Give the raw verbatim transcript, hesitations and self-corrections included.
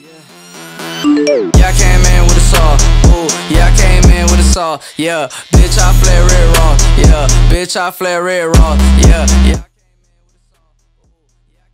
Yeah, I came in with a saw. Ooh, yeah, I came in with a saw. Yeah, bitch, I flare it raw. Yeah, bitch, I flare it raw. Yeah, yeah.